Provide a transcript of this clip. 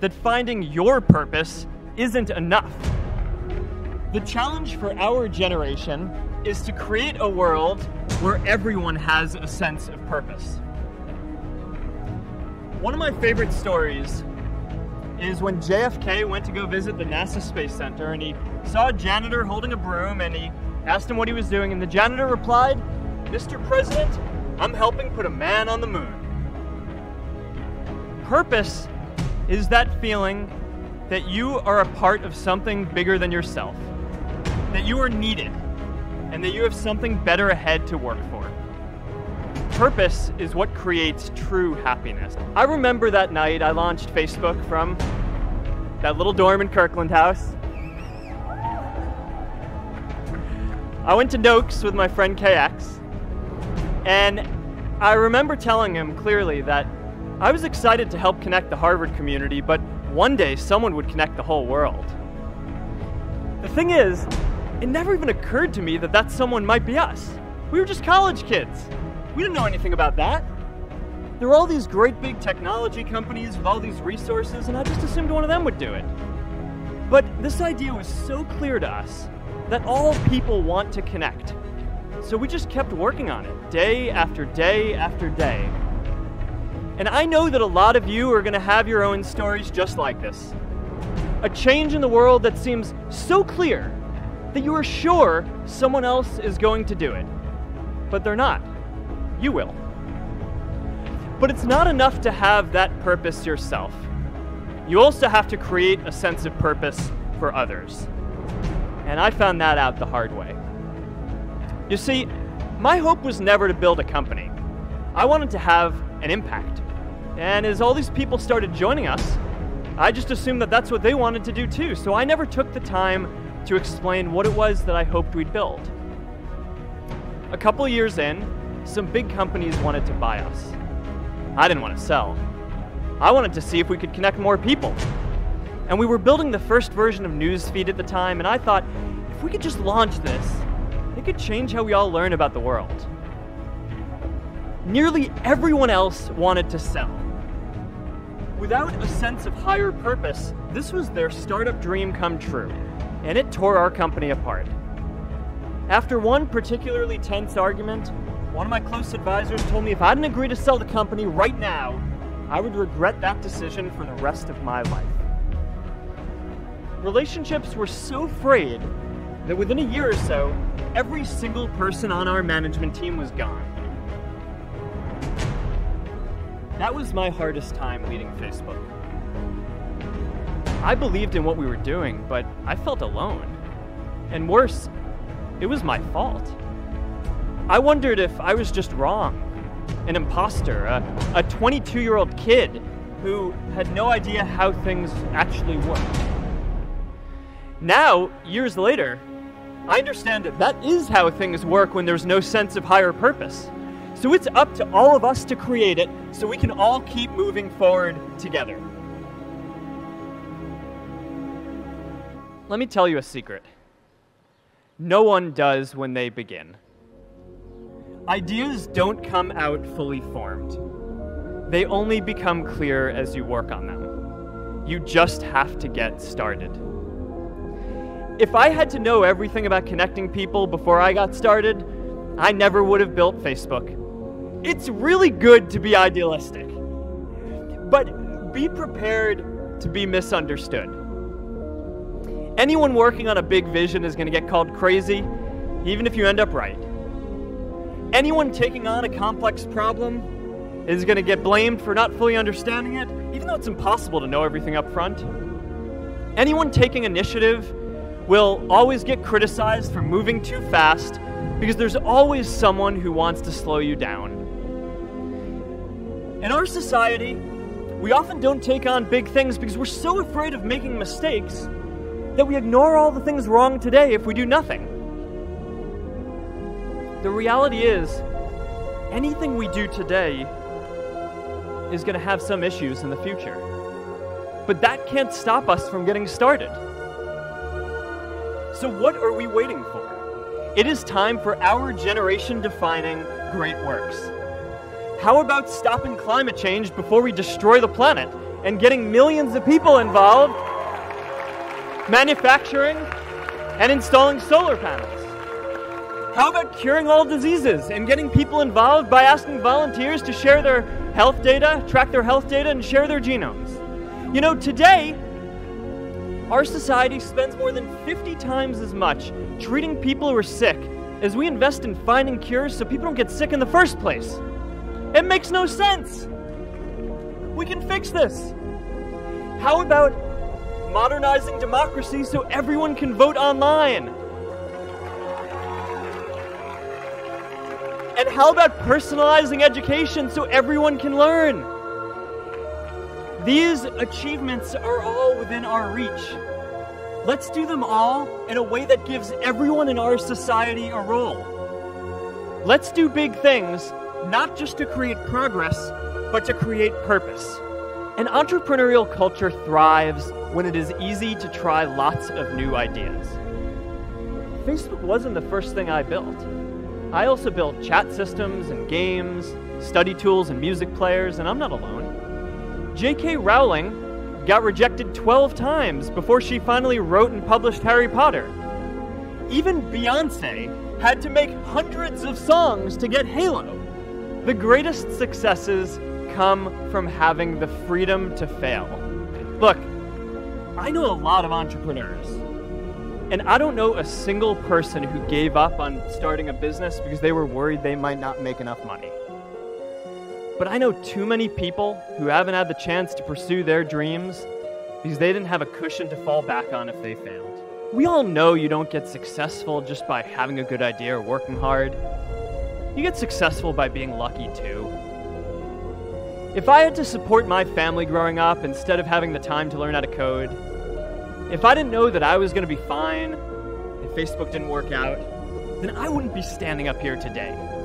that finding your purpose isn't enough. The challenge for our generation is to create a world where everyone has a sense of purpose. One of my favorite stories is when JFK went to go visit the NASA Space Center, and he saw a janitor holding a broom, and he asked him what he was doing, and the janitor replied, "Mr. President, I'm helping put a man on the moon." Purpose is that feeling that you are a part of something bigger than yourself, that you are needed, and that you have something better ahead to work for. Purpose is what creates true happiness. I remember that night I launched Facebook from that little dorm in Kirkland House. I went to Dokes with my friend KX, and I remember telling him clearly that I was excited to help connect the Harvard community, but one day someone would connect the whole world. The thing is, it never even occurred to me that that someone might be us. We were just college kids. We didn't know anything about that. There were all these great big technology companies with all these resources, and I just assumed one of them would do it. But this idea was so clear to us that all people want to connect. So we just kept working on it day after day after day. And I know that a lot of you are gonna have your own stories just like this. A change in the world that seems so clear that you are sure someone else is going to do it, but they're not. You will. But it's not enough to have that purpose yourself. You also have to create a sense of purpose for others. And I found that out the hard way. You see, my hope was never to build a company. I wanted to have an impact. And as all these people started joining us, I just assumed that that's what they wanted to do too. So I never took the time to explain what it was that I hoped we'd build. A couple years in, some big companies wanted to buy us. I didn't want to sell. I wanted to see if we could connect more people. And we were building the first version of Newsfeed at the time, and I thought, if we could just launch this, it could change how we all learn about the world. Nearly everyone else wanted to sell. Without a sense of higher purpose, this was their startup dream come true, and it tore our company apart. After one particularly tense argument, one of my close advisors told me if I didn't agree to sell the company right now, I would regret that decision for the rest of my life. Relationships were so frayed that within a year or so, every single person on our management team was gone. That was my hardest time leading Facebook. I believed in what we were doing, but I felt alone. And worse, it was my fault. I wondered if I was just wrong, an imposter, a 22-year-old kid who had no idea how things actually worked. Now, years later, I understand that that is how things work when there's no sense of higher purpose. So it's up to all of us to create it so we can all keep moving forward together. Let me tell you a secret. No one does when they begin. Ideas don't come out fully formed. They only become clear as you work on them. You just have to get started. If I had to know everything about connecting people before I got started, I never would have built Facebook. It's really good to be idealistic, but be prepared to be misunderstood. Anyone working on a big vision is going to get called crazy, even if you end up right. Anyone taking on a complex problem is going to get blamed for not fully understanding it, even though it's impossible to know everything up front. Anyone taking initiative will always get criticized for moving too fast because there's always someone who wants to slow you down. In our society, we often don't take on big things because we're so afraid of making mistakes that we ignore all the things wrong today if we do nothing. The reality is, anything we do today is going to have some issues in the future. But that can't stop us from getting started. So what are we waiting for? It is time for our generation-defining great works. How about stopping climate change before we destroy the planet and getting millions of people involved manufacturing and installing solar panels? How about curing all diseases and getting people involved by asking volunteers to share their health data, track their health data, and share their genomes? You know, today, our society spends more than 50 times as much treating people who are sick as we invest in finding cures so people don't get sick in the first place. It makes no sense. We can fix this. How about modernizing democracy so everyone can vote online? And how about personalizing education so everyone can learn? These achievements are all within our reach. Let's do them all in a way that gives everyone in our society a role. Let's do big things, not just to create progress, but to create purpose. An entrepreneurial culture thrives when it is easy to try lots of new ideas. Facebook wasn't the first thing I built. I also built chat systems and games, study tools and music players, and I'm not alone. J.K. Rowling got rejected 12 times before she finally wrote and published Harry Potter. Even Beyoncé had to make hundreds of songs to get Halo. The greatest successes come from having the freedom to fail. Look, I know a lot of entrepreneurs, and I don't know a single person who gave up on starting a business because they were worried they might not make enough money. But I know too many people who haven't had the chance to pursue their dreams because they didn't have a cushion to fall back on if they failed. We all know you don't get successful just by having a good idea or working hard. You get successful by being lucky too. If I had to support my family growing up instead of having the time to learn how to code, if I didn't know that I was going to be fine and Facebook didn't work out, then I wouldn't be standing up here today.